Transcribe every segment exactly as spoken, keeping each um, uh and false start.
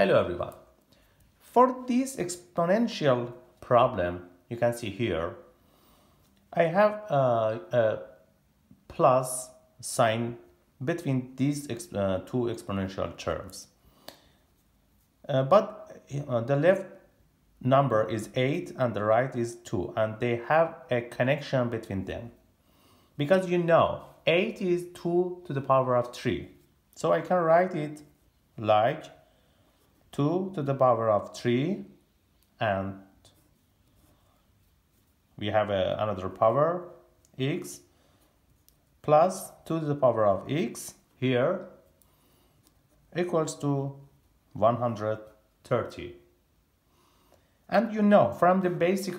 Hello everyone. For this exponential problem, you can see here, I have a, a plus sign between these exp uh, two exponential terms. Uh, but uh, the left number is eight and the right is two, and they have a connection between them. Because you know, eight is two to the power of three. So I can write it like two to the power of three, and we have a, another power, x, plus two to the power of x here equals to one hundred thirty. And you know, from the basic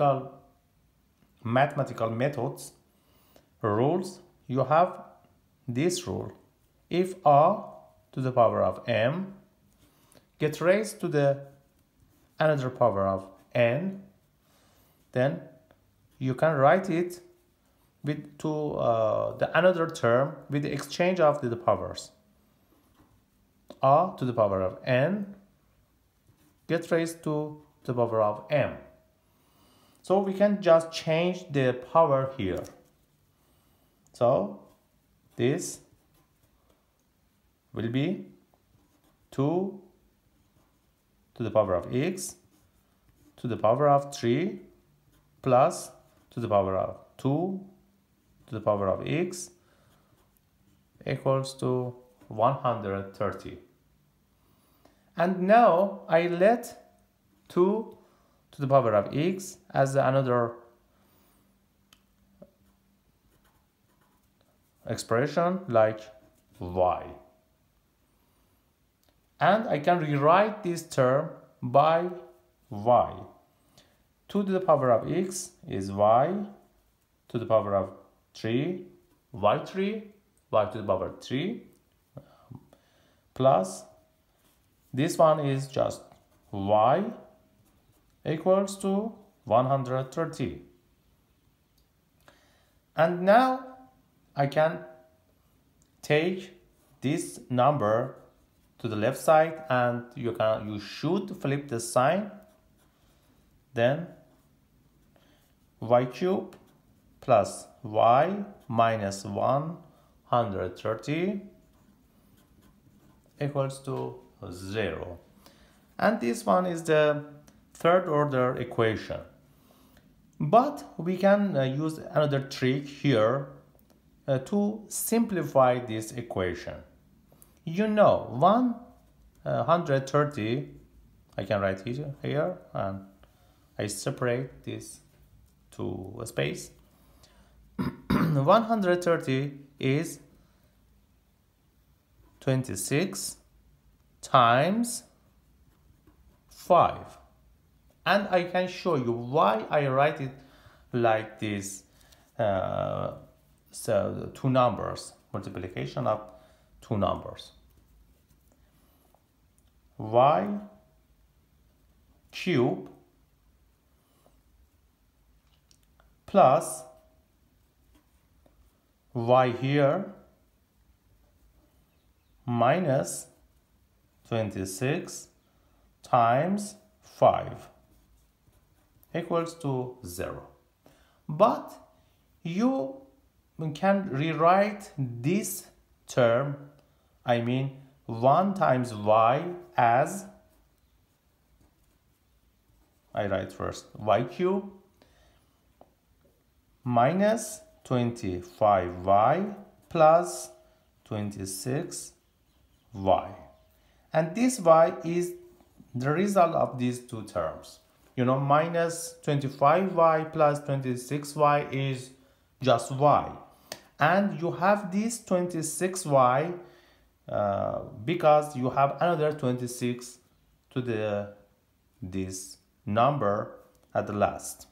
mathematical methods rules, you have this rule: if r to the power of m get raised to the another power of n, then you can write it with to uh, the another term with the exchange of the powers. R to the power of n get raised to the power of m. So we can just change the power here. So this will be two to the power of x to the power of three plus to the power of two to the power of x equals to one hundred thirty. And now I let two to the power of x as another expression like y. And I can rewrite this term by y. two to the power of x is y to the power of three, y three, y to the power of three, plus this one is just y equals to one hundred thirty. And now I can take this number to the left side, and you can you should flip the sign. Then y cube plus y minus one hundred thirty equals to zero. And this one is the third order equation. But we can uh, use another trick here uh, to simplify this equation. You know, one hundred thirty, I can write it here, and I separate this to a space. one hundred thirty is twenty-six times five. And I can show you why I write it like this. Uh, so the two numbers, multiplication of two numbers. Y cube plus y here minus twenty-six times five equals to zero. But you can rewrite this term, I mean one times y, as I write first y cube minus twenty-five y plus twenty-six y. And this y is the result of these two terms. You know, minus twenty-five y plus twenty-six y is just y. And you have this twenty-six y uh, because you have another twenty-six to the this number at the last.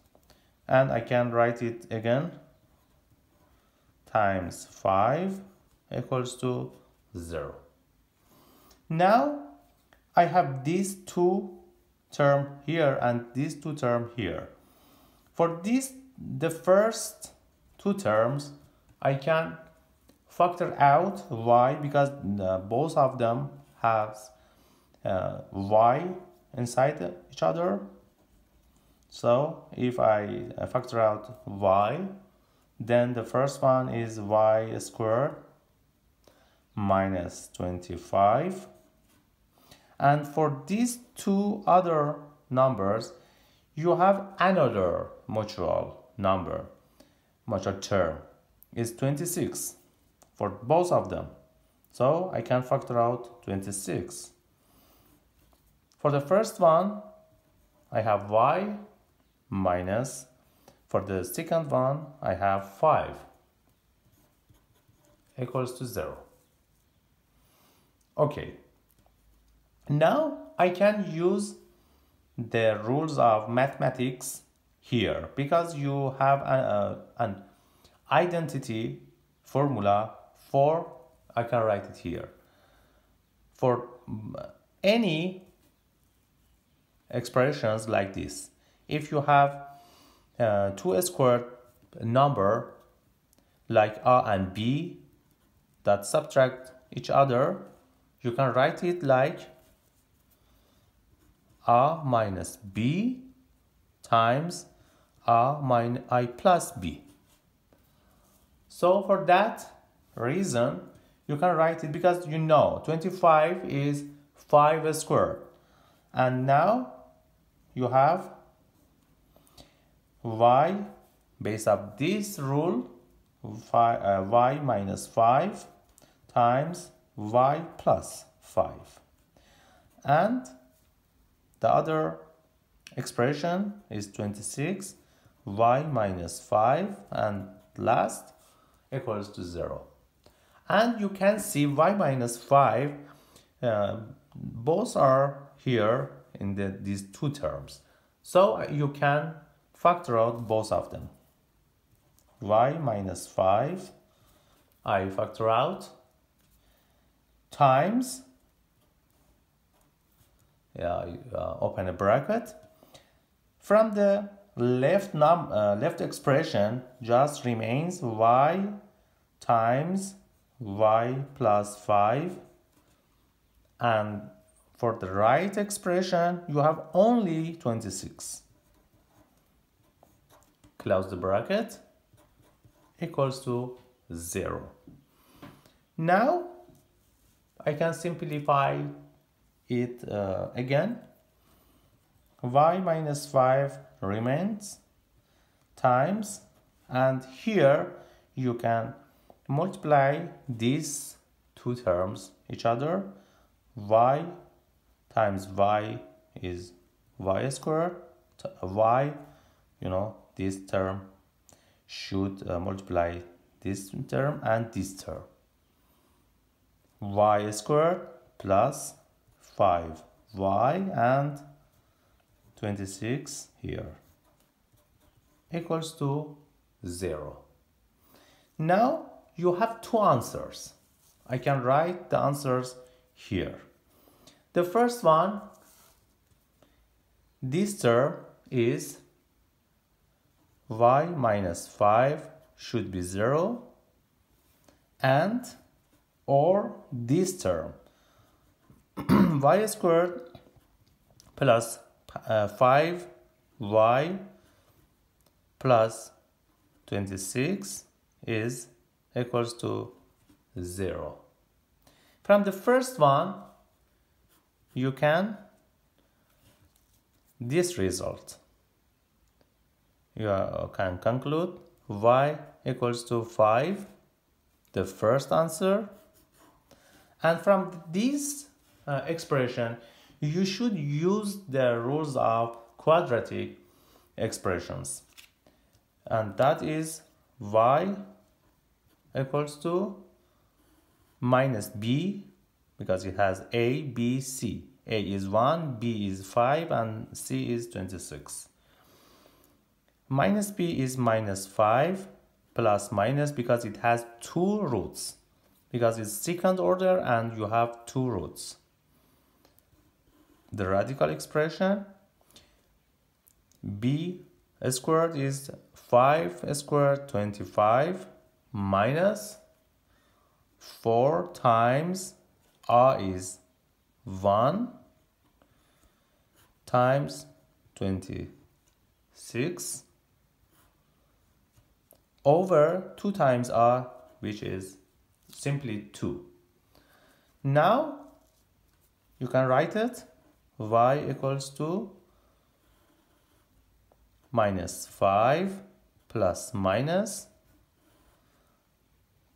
And I can write it again, times five equals to zero. Now I have these two terms here and these two terms here. For this, the first two terms, I can factor out y because both of them have uh, y inside each other. So if I factor out y, then the first one is y squared minus twenty-five. And for these two other numbers, you have another mutual number, mutual term. It's twenty-six for both of them. So I can factor out twenty-six. For the first one, I have y minus, for the second one, I have five equals to zero. Okay. Now I can use the rules of mathematics here, because you have an, uh, an identity formula for, I can write it here, for any expressions like this. If you have uh, two squared number like a and b that subtract each other, you can write it like a minus b times a minus I plus b. So for that reason, you can write it, because you know twenty-five is five squared. And now you have y, based on this rule, five, uh, y minus five times y plus five. And the other expression is twenty-six, y minus five, and last equals to zero. And you can see y minus five, uh, both are here in the, these two terms. So you can factor out both of them. Y minus five, I factor out, times, yeah, uh, open a bracket. From the left num uh, left expression just remains y times y plus five, and for the right expression you have only twenty-six. Close the bracket, equals to zero. Now I can simplify it uh, again. Y minus five remains times, and here you can multiply these two terms each other. Y times y is y squared. Y, you know, this term should uh, multiply this term and this term. Y squared plus five y and twenty-six here equals to zero. Now you have two answers. I can write the answers here. The first one, this term is y minus five should be zero, and or this term y squared plus uh, five y plus twenty-six is equals to zero. From the first one, you can this result. You can conclude y equals to five, the first answer. And from this Uh, expression, you should use the rules of quadratic expressions, and that is y equals to minus b, because it has a, b, c. A is one, b is five, and c is twenty-six. Minus b is minus five plus minus, because it has two roots, because it's second order and you have two roots. The radical expression, b squared is five squared twenty-five minus four times a is one times twenty-six over two times r, which is simply two. Now you can write it y equals to minus five plus minus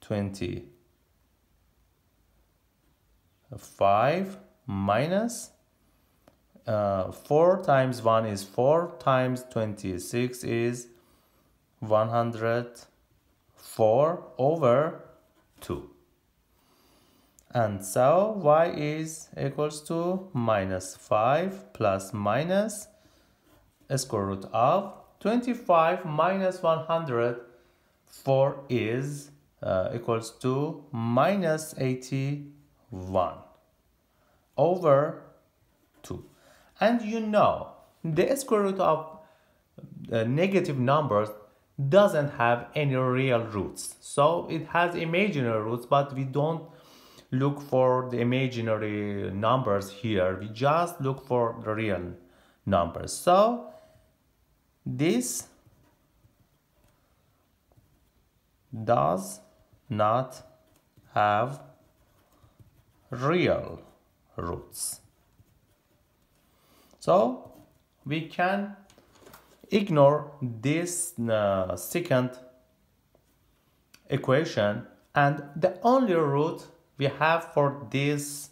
twenty-five minus uh, four times one is four times twenty-six is one hundred four over two. And so y is equals to minus five plus minus square root of twenty-five minus one hundred four is uh, equals to minus eighty-one over two. And you know, the square root of uh, negative numbers doesn't have any real roots. So it has imaginary roots, but we don't look for the imaginary numbers here. We just look for the real numbers. So this does not have real roots. So we can ignore this uh, second equation, and the only root we have for this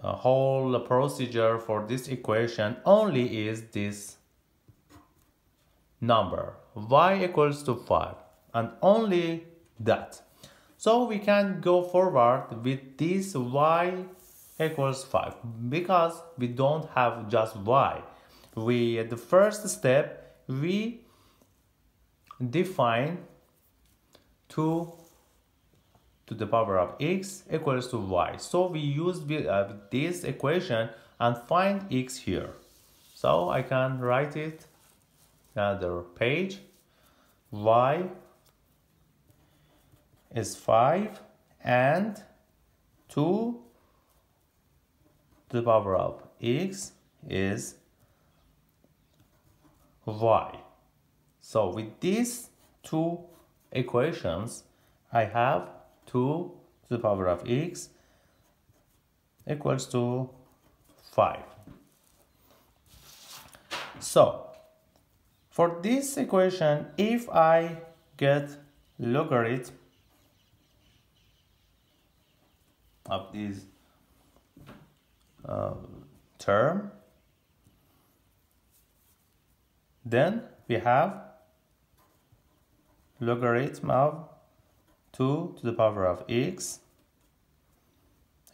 uh, whole procedure, for this equation, only is this number y equals to five, and only that. So we can go forward with this y equals five, because we don't have just y. We, at the first step, we define two to the power of x equals to y. So we use uh, this equation and find x here. So I can write it another page. Y is five and two to the power of x is y. So with these two equations, I have two to the power of x equals to five. So for this equation, if I get logarithm of this uh, term, then we have logarithm of two to the power of x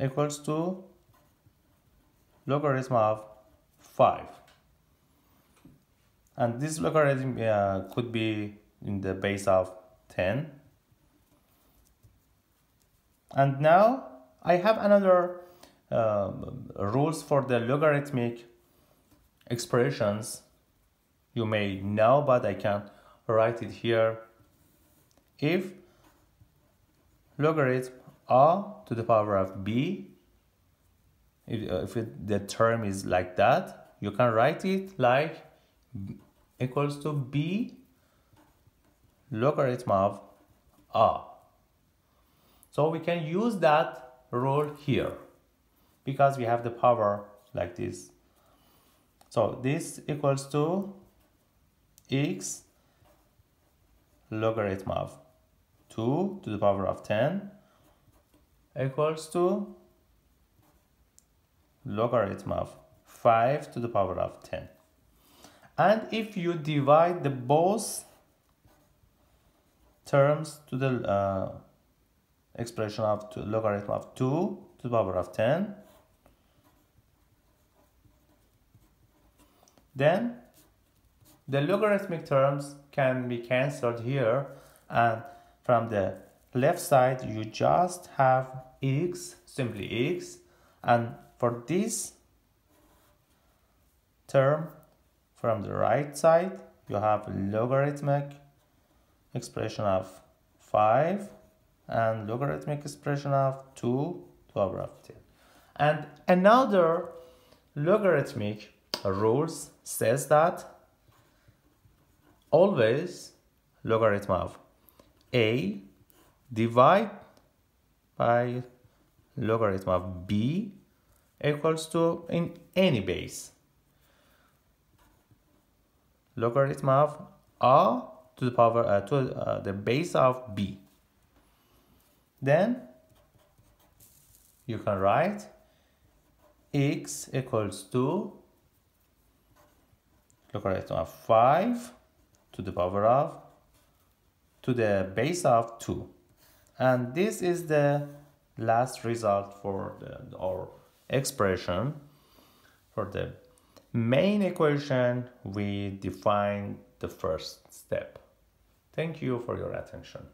equals to logarithm of five. And this logarithm uh, could be in the base of ten. And now I have another uh, rules for the logarithmic expressions. You may know, but I can write it here. If logarithm r to the power of b, if, if it, the term is like that, you can write it like b equals to b logarithm of r. So we can use that rule here, because we have the power like this. So this equals to x logarithm of two to the power of ten equals to logarithm of five to the power of ten. And if you divide the both terms to the uh, expression of two, logarithm of two to the power of ten, then the logarithmic terms can be cancelled here, and from the left side you just have x, simply x, and for this term from the right side you have logarithmic expression of five and logarithmic expression of two to the power of ten. And another logarithmic rules says that always logarithm of a divided by logarithm of b equals to, in any base, logarithm of a to the power uh, to uh, the base of b. Then you can write x equals to logarithm of five to the power of to the base of two, and this is the last result for the, our expression. For the main equation, we define the first step. Thank you for your attention.